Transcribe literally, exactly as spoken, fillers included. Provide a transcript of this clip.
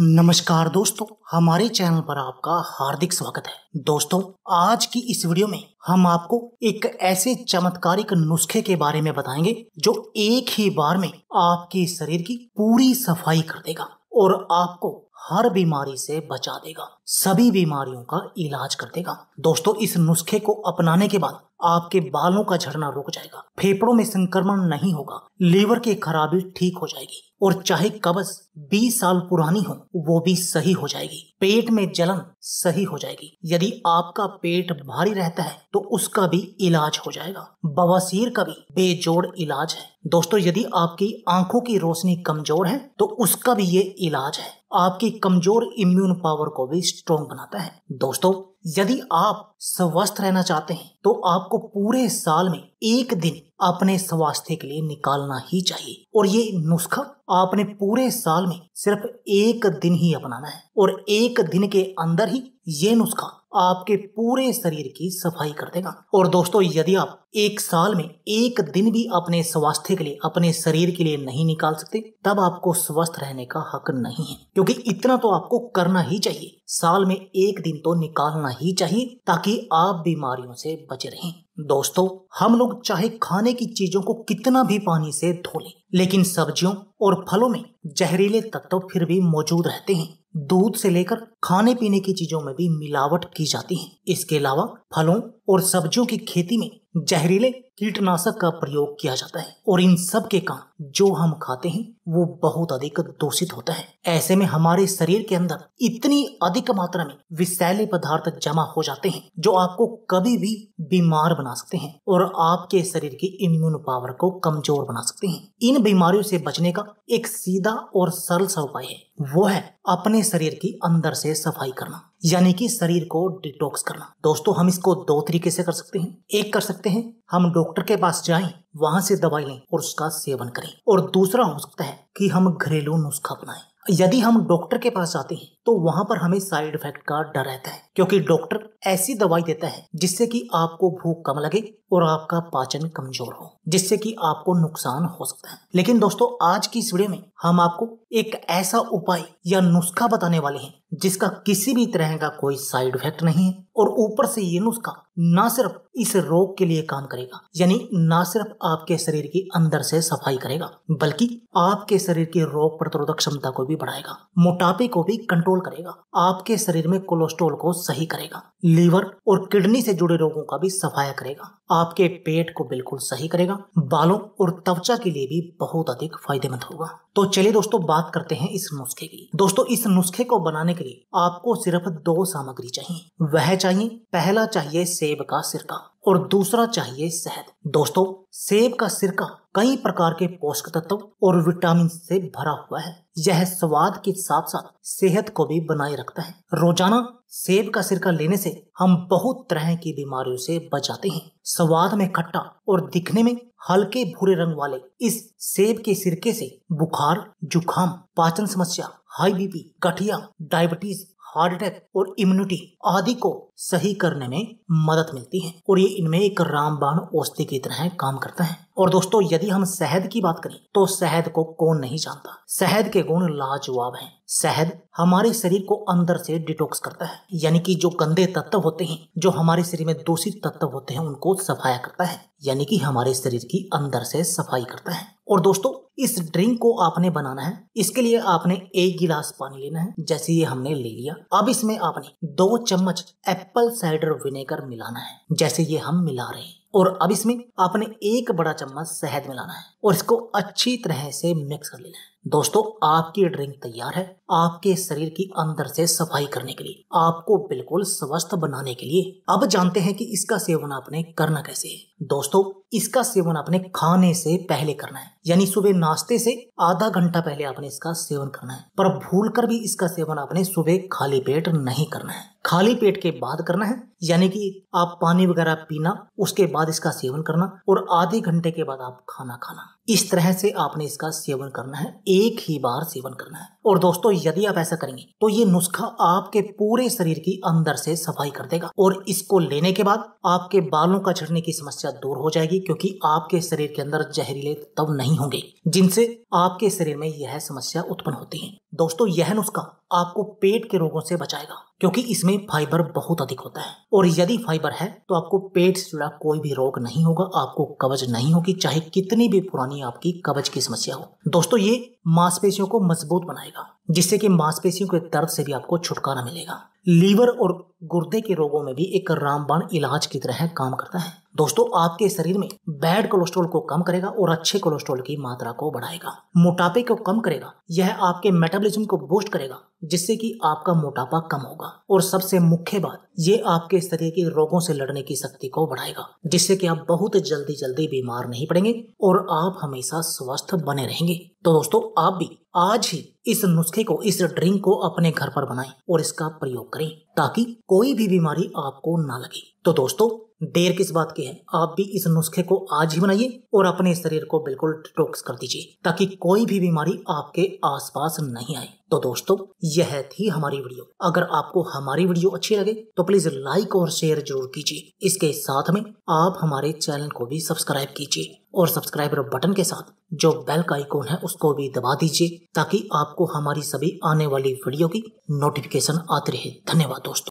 नमस्कार दोस्तों, हमारे चैनल पर आपका हार्दिक स्वागत है। दोस्तों, आज की इस वीडियो में हम आपको एक ऐसे चमत्कारिक नुस्खे के बारे में बताएंगे जो एक ही बार में आपके शरीर की पूरी सफाई कर देगा और आपको हर बीमारी से बचा देगा, सभी बीमारियों का इलाज कर देगा। दोस्तों, इस नुस्खे को अपनाने के बाद आपके बालों का झड़ना रुक जाएगा, फेफड़ों में संक्रमण नहीं होगा, लीवर की खराबी ठीक हो जाएगी और चाहे कब्ज बीस साल पुरानी हो वो भी सही हो जाएगी। पेट में जलन सही हो जाएगी, यदि आपका पेट भारी रहता है तो उसका भी इलाज हो जाएगा। बवासीर का भी बेजोड़ इलाज है। दोस्तों, यदि आपकी आंखों की रोशनी कमजोर है तो उसका भी ये इलाज है, आपकी कमजोर इम्यून पावर को भी स्ट्रॉन्ग बनाता है। दोस्तों, यदि आप स्वस्थ रहना चाहते हैं तो आपको पूरे साल में एक दिन अपने स्वास्थ्य के लिए निकालना ही चाहिए और ये नुस्खा आपने पूरे साल में सिर्फ एक दिन ही अपनाना है और एक दिन के अंदर ही ये नुस्खा आपके पूरे शरीर की सफाई कर देगा। और दोस्तों, यदि आप एक साल में एक दिन भी अपने स्वास्थ्य के लिए, अपने शरीर के लिए नहीं निकाल सकते, तब आपको स्वस्थ रहने का हक नहीं है, क्योंकि इतना तो आपको करना ही चाहिए। साल में एक दिन तो निकालना ही चाहिए ताकि आप बीमारियों से बचे रहें। दोस्तों, हम लोग चाहे खाने की चीजों को कितना भी पानी से धो लें, लेकिन सब्जियों और फलों में जहरीले तत्व फिर भी मौजूद रहते हैं। दूध से लेकर खाने पीने की चीजों में भी मिलावट की जाती है। इसके अलावा फलों और सब्जियों की खेती में जहरीले कीटनाशक का प्रयोग किया जाता है और इन सब के कारण जो हम खाते हैं वो बहुत अधिक दूषित होता है। ऐसे में हमारे शरीर के अंदर इतनी अधिक मात्रा में विषैले पदार्थ जमा हो जाते हैं जो आपको कभी भी बीमार बना सकते हैं और आपके शरीर की इम्यून पावर को कमजोर बना सकते हैं। इन बीमारियों से बचने का एक सीधा और सरल सा उपाय है, वो है अपने शरीर की अंदर से सफाई करना, यानी कि शरीर को डिटॉक्स करना। दोस्तों, हम इसको दो तरीके से कर सकते हैं। एक कर सकते हैं हम डॉक्टर के पास जाएं, वहां से दवाई लें और उसका सेवन करें, और दूसरा हो सकता है कि हम घरेलू नुस्खा बनाएं। यदि हम डॉक्टर के पास जाते हैं तो वहाँ पर हमें साइड इफेक्ट का डर रहता है, क्योंकि डॉक्टर ऐसी दवाई देता है जिससे कि आपको भूख कम लगे और आपका पाचन कमजोर हो, जिससे कि आपको नुकसान हो सकता है। लेकिन दोस्तों, आज की इस वीडियो में हम आपको एक ऐसा उपाय या नुस्खा बताने वाले हैं जिसका किसी भी तरह का कोई साइड इफेक्ट नहीं है और ऊपर से ये नुस्खा न सिर्फ इस रोग के लिए काम करेगा, यानी न सिर्फ आपके शरीर की अंदर से सफाई करेगा, बल्कि आपके शरीर की रोग प्रतिरोधक क्षमता को भी बढ़ाएगा, मोटापे को भी कंट्रोल करेगा, आपके शरीर में कोलेस्ट्रॉल को सही करेगा, लीवर और किडनी से जुड़े रोगों का भी सफाया करेगा, आपके पेट को बिल्कुल सही करेगा, बालों और त्वचा के लिए भी बहुत अधिक फायदेमंद होगा। तो चलिए दोस्तों, बात करते हैं इस नुस्खे की। दोस्तों, इस नुस्खे को बनाने के लिए आपको सिर्फ दो सामग्री चाहिए। वह चाहिए, पहला चाहिए सेब का सिरका और दूसरा चाहिए शहद। दोस्तों, सेब का सिरका कई प्रकार के पोषक तत्व और विटामिन से भरा हुआ है। यह स्वाद के साथ साथ सेहत को भी बनाए रखता है। रोजाना सेब का सिरका लेने से हम बहुत तरह की बीमारियों से बच जाते हैं। स्वाद में खट्टा और दिखने में हल्के भूरे रंग वाले इस सेब के सिरके से बुखार, जुखाम, पाचन समस्या, हाई बीपी, गठिया, डायबिटीज, हार्ट अटैक और इम्यूनिटी आदि को सही करने में मदद मिलती है और ये इनमें एक रामबाण औषधि की तरह काम करता है। और दोस्तों, यदि हम शहद की बात करें तो शहद को कौन नहीं जानता। शहद के गुण लाजवाब हैं। शहद हमारे शरीर को अंदर से डिटॉक्स करता है, यानी कि जो गंदे तत्व होते हैं, जो हमारे शरीर में दूषित तत्व होते हैं, उनको सफाया करता है, यानी कि हमारे शरीर की अंदर से सफाई करता है। और दोस्तों, इस ड्रिंक को आपने बनाना है। इसके लिए आपने एक गिलास पानी लेना है, जैसे ये हमने ले लिया। अब इसमें आपने दो चम्मच एप्पल साइडर विनेगर मिलाना है, जैसे ये हम मिला रहे हैं। और अब इसमें आपने एक बड़ा चम्मच शहद मिलाना है और इसको अच्छी तरह से मिक्स कर लेना है। दोस्तों, आपकी ड्रिंक तैयार है, आपके शरीर की अंदर से सफाई करने के लिए, आपको बिल्कुल स्वस्थ बनाने के लिए। अब जानते हैं कि इसका सेवन आपने करना कैसे है। दोस्तों, इसका सेवन आपने खाने से पहले करना है, यानी सुबह नाश्ते से आधा घंटा पहले आपने इसका सेवन करना है, पर भूलकर भी इसका सेवन आपने सुबह खाली पेट नहीं करना है, खाली पेट के बाद करना है, यानी कि आप पानी वगैरह पीना, उसके बाद इसका सेवन करना और आधे घंटे के बाद आप खाना खाना। इस तरह से आपने इसका सेवन करना है, एक ही बार सेवन करना है। और दोस्तों, यदि आप ऐसा करेंगे तो ये नुस्खा आपके पूरे शरीर की अंदर से सफाई कर देगा और इसको लेने के बाद आपके बालों का झड़ने की समस्या दूर हो जाएगी, क्योंकि आपके शरीर के अंदर जहरीले तत्व नहीं होंगे जिनसे आपके शरीर में यह समस्या उत्पन्न होती है। दोस्तों यह नुस्खा आपको पेट के रोगों से बचाएगा क्योंकि इसमें फाइबर बहुत अधिक होता है और यदि फाइबर है तो आपको पेट से जुड़ा कोई भी रोग नहीं होगा, आपको कब्ज नहीं होगी चाहे कितनी भी पुरानी आपकी कब्ज की समस्या हो। दोस्तों ये मांसपेशियों को मजबूत बनाएगा जिससे कि मांसपेशियों के दर्द से भी आपको छुटकारा मिलेगा। लीवर और गुर्दे के रोगों में भी एक रामबाण इलाज की तरह काम करता है। दोस्तों आपके शरीर में बैड कोलेस्ट्रॉल को कम करेगा और अच्छे कोलेस्ट्रॉल की मात्रा को बढ़ाएगा, मोटापे को कम करेगा। यह आपके मेटाबॉलिज्म को बूस्ट करेगा जिससे कि आपका मोटापा कम होगा और सबसे मुख्य बात ये आपके शरीर के रोगों से लड़ने की शक्ति को बढ़ाएगा जिससे कि आप बहुत जल्दी जल्दी बीमार नहीं पड़ेंगे और आप हमेशा स्वस्थ बने रहेंगे। तो दोस्तों आप भी आज ही इस नुस्खे को, इस ड्रिंक को अपने घर पर बनाएं और इसका प्रयोग करें ताकि कोई भी बीमारी आपको ना लगे। तो दोस्तों देर किस बात की है, आप भी इस नुस्खे को आज ही बनाइए और अपने शरीर को बिल्कुल डिटॉक्स कर दीजिए ताकि कोई भी बीमारी आपके आसपास नहीं आए। तो दोस्तों यह थी हमारी वीडियो। अगर आपको हमारी वीडियो अच्छी लगे तो प्लीज लाइक और शेयर जरूर कीजिए। इसके साथ में आप हमारे चैनल को भी सब्सक्राइब कीजिए और सब्सक्राइबर बटन के साथ जो बेल का आइकॉन है उसको भी दबा दीजिए ताकि आपको हमारी सभी आने वाली वीडियो की नोटिफिकेशन आती रहे। धन्यवाद दोस्तों।